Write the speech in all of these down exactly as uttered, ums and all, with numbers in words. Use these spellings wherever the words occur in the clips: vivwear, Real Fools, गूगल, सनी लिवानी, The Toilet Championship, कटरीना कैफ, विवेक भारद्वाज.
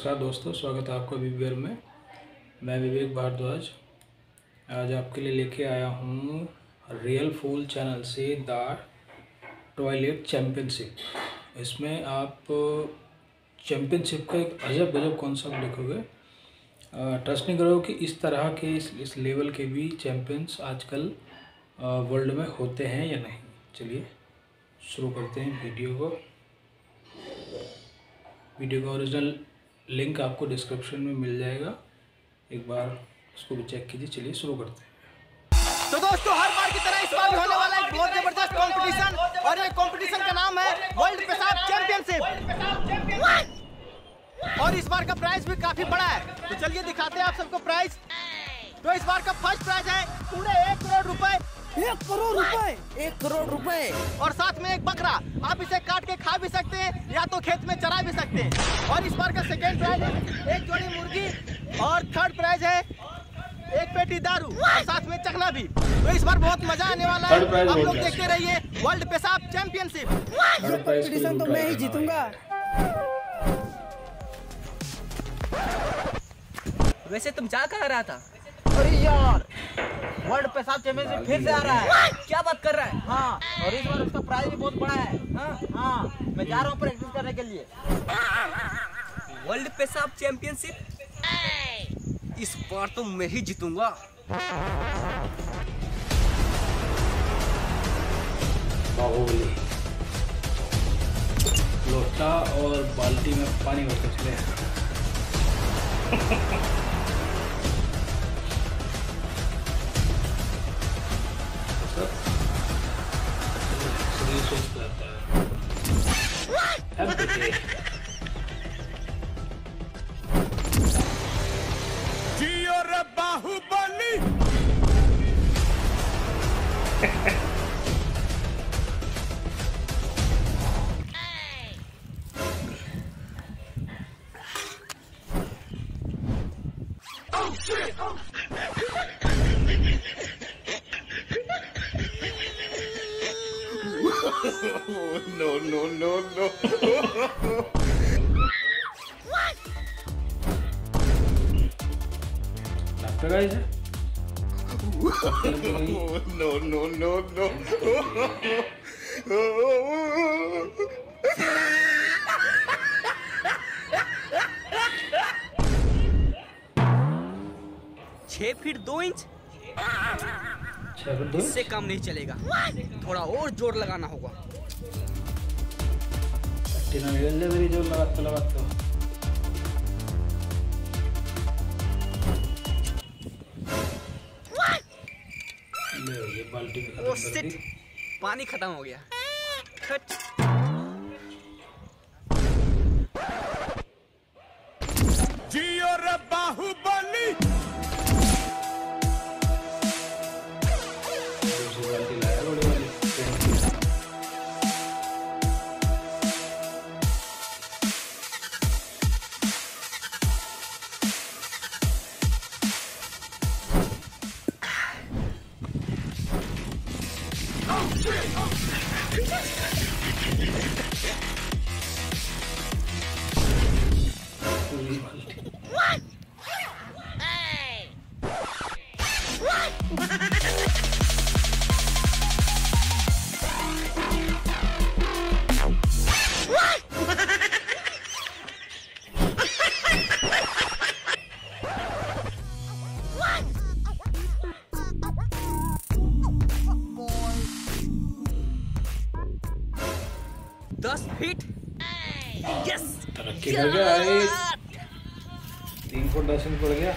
नमस्कार दोस्तों, स्वागत है आपका विववेयर में। मैं विवेक भारद्वाज आज आपके लिए लेके आया हूँ रियल फूल चैनल से द टॉयलेट चैम्पियनशिप। इसमें आप चैम्पियनशिप का एक अजब गजब कॉन्सेप्ट देखोगे। ट्रस्ट नहीं करोगे कि इस तरह के इस, इस लेवल के भी चैम्पियंस आजकल वर्ल्ड में होते हैं या नहीं। चलिए शुरू करते हैं वीडियो को। वीडियो का ओरिजिनल लिंक आपको डिस्क्रिप्शन में मिल जाएगा, एक बार उसको भी चेक कीजिए। चलिए शुरू करते हैं। तो दोस्तों, हर बार की तरह इस बार भी होने वाला एक बहुत जबरदस्त कंपटीशन, और ये कंपटीशन का नाम है वर्ल्ड पेशाब चैंपियनशिप। और इस बार का प्राइस भी काफी बड़ा है, तो चलिए दिखाते हैं आप सबको प्राइस। तो इस बार का फर्स्ट प्राइज है पूरे एक करोड़ रुपए। एक करोड़ रुपए एक करोड़ रुपए और साथ में एक बकरा। आप इसे काट के खा भी सकते हैं या तो खेत में चरा भी सकते हैं। और इस बार का सेकंड प्राइज है एक जोड़ी मुर्गी, और थर्ड प्राइज है एक पेटी दारू और साथ में चखना भी। तो इस बार बहुत मजा आने वाला है, आप लोग देखते रहिए वर्ल्ड पेशाब चैंपियनशिप। कॉम्पिटिशन तो मैं ही जीतूंगा। वैसे तुम जा कहाँ रहा था? अरे यार, वर्ल्ड पेशाब चैंपियनशिप फिर से आ रहा है। क्या बात कर रहा है? हाँ, और इस बार उसका प्राइस भी बहुत बड़ा है। हाँ, हाँ, मैं जा रहा हूँ प्रैक्टिस करने के लिए। वर्ल्ड पेशाब चैंपियनशिप इस बार तो मैं ही जीतूंगा। लोटा और बाल्टी में पानी भरकर चले हैं। जियो रे Baahubali. Oh, no, no, no, no. लगता है इसे? No, no, no, no. छह फीट दो इंच? इससे काम नहीं चलेगा, थोड़ा और जोर लगाना होगा। मेरी जोर लगाते लगाते ये बाल्टी ओ शिट, पानी खत्म हो गया। खट। जियो रे बाहुबली। दस फीट यस, तरक्की कर गया। तीन फुट दस इंच पड़ गया।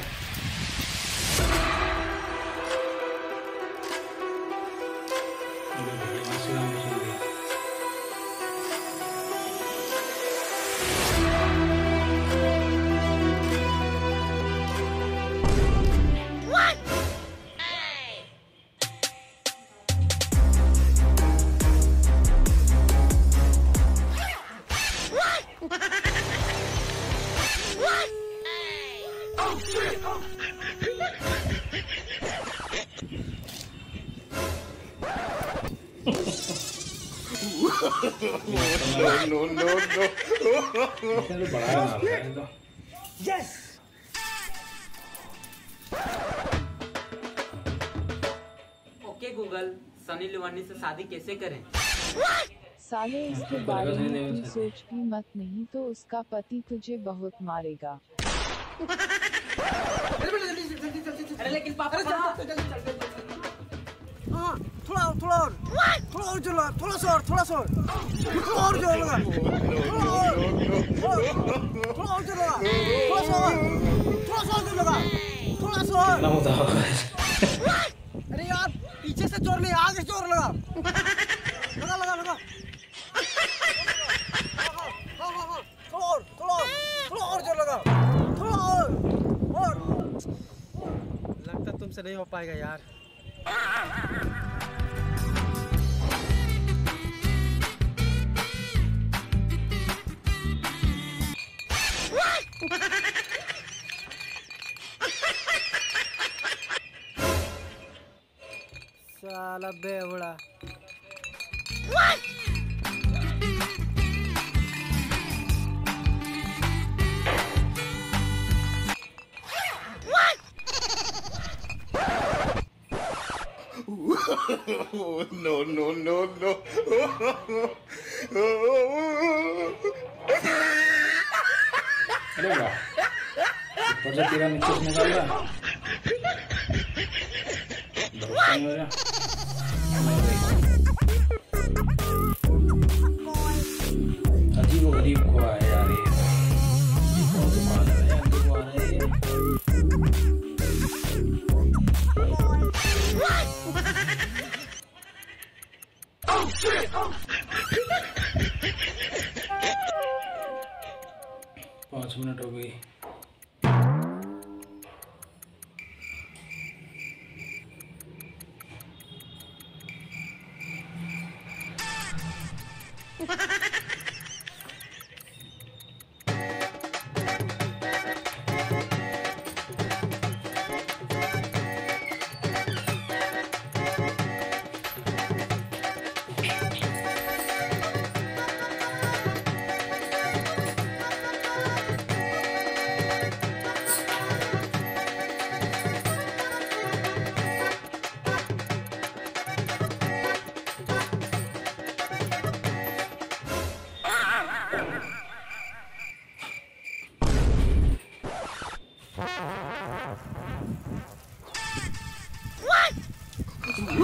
No, no, no, no. Yes. Okay गूगल, सनी लिवानी से शादी कैसे करें? साले इसके बारे में तू सोच भी मत, नहीं तो उसका पति तुझे बहुत मारेगा। अरे लेकिन पापा जल्दी जल्दी चल। हां थोड़ा थोड़ा और थोड़ा और चलो, थोड़ा सा और थोड़ा सा और थोड़ा और चलो, थोड़ा और थोड़ा और चलो, थोड़ा सा और थोड़ा सा और चलो, थोड़ा सा और ना होता। अरे यार पीछे से जोर ले, आगे जोर लगा लगा लगा लगा। लगता तुमसे नहीं हो पाएगा यार। साला बेवड़ा। Oh no no no no! Hello, ¿por qué tiran mis cosas en la cara? ¿Dónde está? Adiós, adiós, cuá, ya vi. पाँच मिनट हो गई।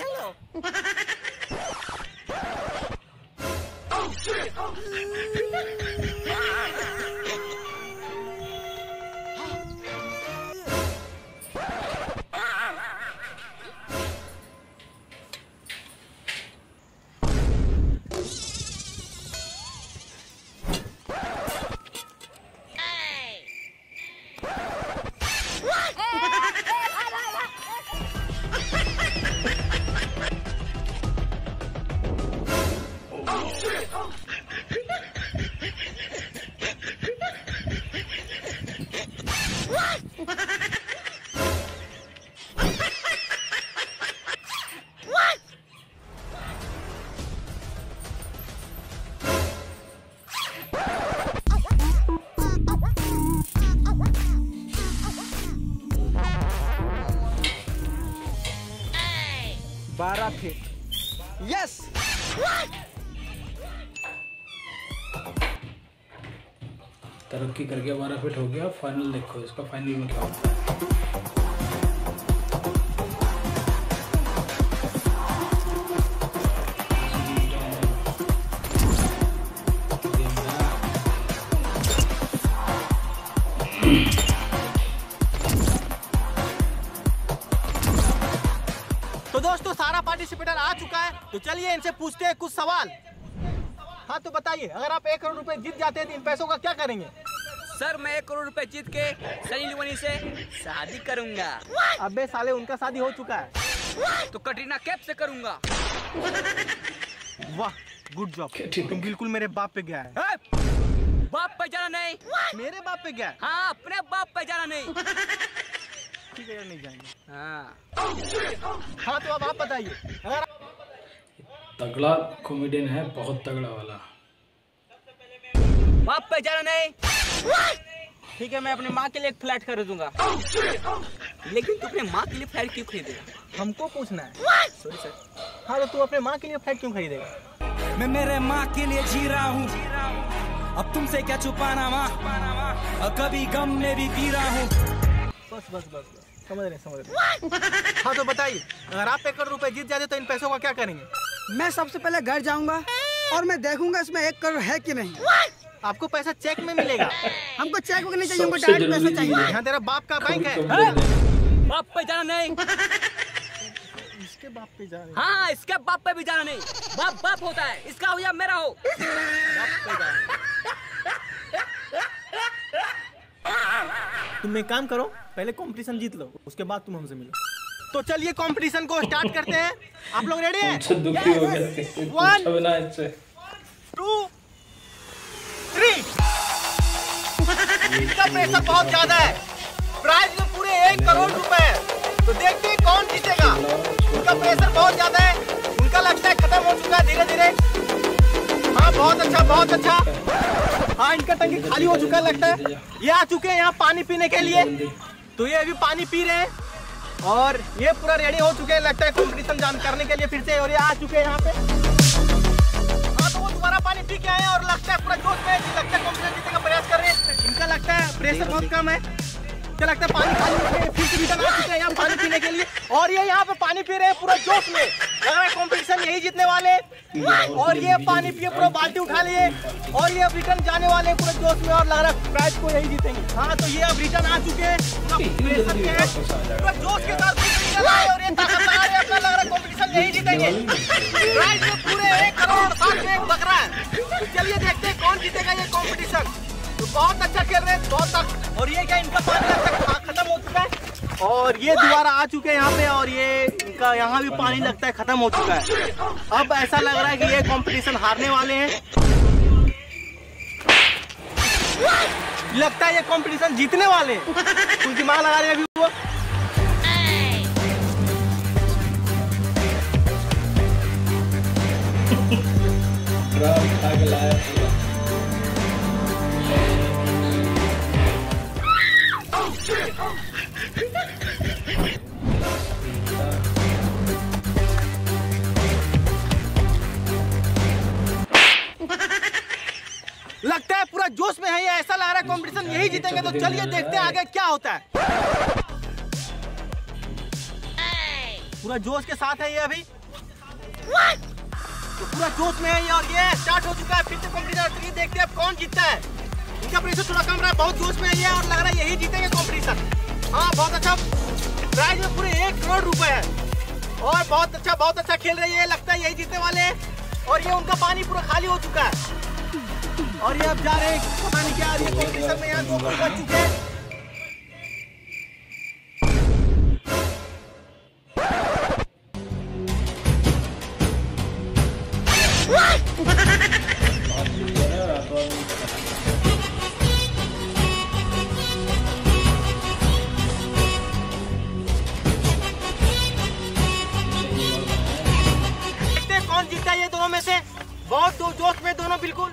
Hello. Oh shit. Oh. बारह फीट। यस। तरक्की करके बारह फीट हो गया। फाइनल देखो इसका, फाइनल में क्या होता है। तो दोस्तों सारा पार्टिसिपेटर आ चुका है, तो चलिए इनसे पूछते हैं कुछ सवाल। हाँ तो बताइए, अगर आप एक करोड़ रुपए जीत जाते हैं तो इन पैसों का क्या करेंगे? सर मैं एक करोड़ रुपए जीत के सनी लियोनी से शादी करूंगा। अबे साले उनका शादी हो चुका है। तो कटरीना कैफ से करूंगा। वाह गुड जॉब, तुम बिल्कुल मेरे बाप पे गया है। बाप पे जाना नहीं। मेरे बाप पे गया? हाँ अपने बाप पे जाना नहीं। ठीक है यार नहीं जाएंगे। हाँ हाँ तो अब आप बताइए, अगर तगड़ा कॉमेडियन है बहुत तगड़ा वाला। बाप पे जाना नहीं। ठीक है मैं अपने माँ के लिए एक फ्लैट खरीदूंगा। लेकिन तू अपने माँ के लिए फ्लैट क्यों खरीदेगा? हमको पूछना है। Sorry sir. हाँ तो तू अपने माँ के लिए फ्लैट क्यों खरीदेगा? मैं मेरे माँ के लिए जी रहा हूँ, अब तुमसे क्या छुपाना माँ, और कभी गम में भी पी रहा हूँ। बस बस बस समझ रहे समझ रहे। हाँ तो बताइए, अगर आप एक करोड़ रुपए जीत जाते तो इन पैसों का क्या करेंगे? मैं सबसे पहले घर जाऊंगा और मैं देखूंगा इसमें एक करोड़ है कि नहीं। आपको पैसा चेक में मिलेगा? हमको चेक में नहीं चाहिए, हमको डायरेक्ट पैसा चाहिए। यहाँ तेरा बाप का बैंक है। बाप पे जाना नहीं। इसके बाप पे जाना। हाँ इसके बाप पे भी जाना नहीं। बाप बाप होता है, इसका हो या मेरा हो। तुम एक काम करो, पहले कॉम्पिटिशन जीत लो, उसके बाद तुम हमसे मिलो। तो चलिए कंपटीशन को स्टार्ट करते हैं। आप लोग रेडी हैं? One two three. इसका पैसा बहुत ज्यादा है, प्राइस में पूरे एक करोड़ रुपए है। तो देखते हैं कौन जीतेगा। उनका प्रेशर बहुत ज्यादा है, उनका लगता है खत्म हो चुका है धीरे धीरे। हाँ बहुत अच्छा बहुत अच्छा। हाँ इनका टंकी खाली हो चुका लगता है। ये आ चुके हैं यहाँ पानी पीने के लिए, तो ये अभी पानी पी रहे हैं और ये पूरा रेडी हो चुके हैं लगता है कॉम्पिटिशन जान करने के लिए फिर से। और ये आ चुके हैं यहाँ पे। हाँ तो वो दोबारा पानी पी के आए और लगता है पूरा जोश में लगता है कॉम्पिटिशन जीतने का प्रयास कर रहे हैं। इनका लगता है प्रेशर बहुत कम है, क्या लगता है पानी खाली फिर से रिटर्न आ चुके हैं यहाँ पानी पीने के लिए। और ये यहाँ पे पानी पी रहे हैं पूरा जोश में, लग रहा है कॉम्पिटिशन यही जीतने वाले। और ये पानी पिए पूरा बाल्टी उठा लिए और ये अब रिटर्न जाने वाले पूरे जोश में, और लग रहा है प्राइज को यही जीतेंगे। हाँ तो ये अब रिटर्न आ चुके हैं पूरा जोश के साथ और ये ताकतवर है, अपना लग रहा है कॉम्पिटिशन यही जीतेंगे। प्राइज में पूरे एक करोड़ साथ में एक बकरा है। चलिए देखते हैं कौन जीतेगा ये कॉम्पिटिशन। तो बहुत अच्छा खेल रहे हैं दो तक। और ये क्या इनका पानी खत्म हो चुका है और ये दोबारा आ चुके हैं यहाँ पे और ये इनका यहाँ भी पानी लगता है खत्म हो चुका है। अब ऐसा लग रहा है कि ये कंपटीशन हारने वाले हैं। लगता है ये कंपटीशन जीतने वाले हैं क्योंकि मां लगा रहे हैं अभी वो। लगता है पूरा जोश में है ये, ऐसा लग रहा है कंपटीशन यही जीतेंगे। तो चलिए देखते हैं आगे क्या होता है। पूरा जोश के साथ है ये अभी, तो पूरा जोश में है ये और ये स्टार्ट हो चुका है फिर से कंपटीशन। ये देखते हैं अब कौन जीतता है। इनका प्रेशर थोड़ा कम रहा, बहुत जोश में है ये और लग रहा है यही जीतेंगे कंपटीशन। हाँ बहुत अच्छा, प्राइज में पूरे एक करोड़ रुपए है और बहुत अच्छा बहुत अच्छा खेल रही है, लगता है यही जीतने वाले हैं। और ये उनका पानी पूरा खाली हो चुका है और ये अब जा रहे हैं पता नहीं क्या। ये कॉम्पिटिशन में यहाँ दो करोड़ बच चुके हैं। देखते हैं कौन जीता ये दोनों में से। बहुत दो जोश में दोनों बिल्कुल।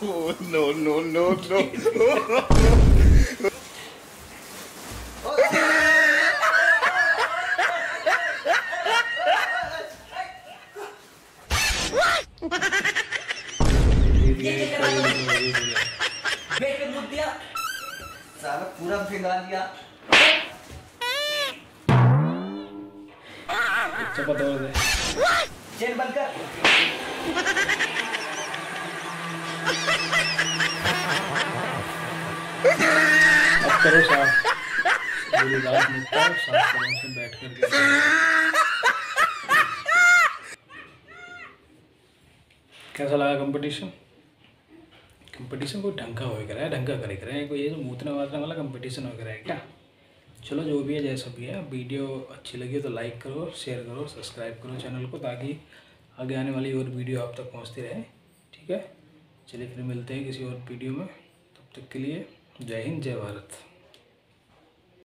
Oh, no, no, no, no. साला पूरा भिगा दिया। चप्पल तोड़ दे। चेन बंद कर। अब करो साफ। बोली रात में करो साफ करो से बैठ कर। कैसा लगा कंपटीशन? कंपटीशन कोई ढंग का हो गया है, ढंग का करे करे कोई ये जो मूतना वातना वाला कंपटीशन हो गया है क्या? चलो जो भी है जैसा भी है, वीडियो अच्छी लगी तो लाइक करो, शेयर करो, सब्सक्राइब करो चैनल को, ताकि आगे आने वाली और वीडियो आप तक पहुंचती रहे। ठीक है, चलिए फिर मिलते हैं किसी और वीडियो में, तब तक के लिए जय हिंद, जय भारत।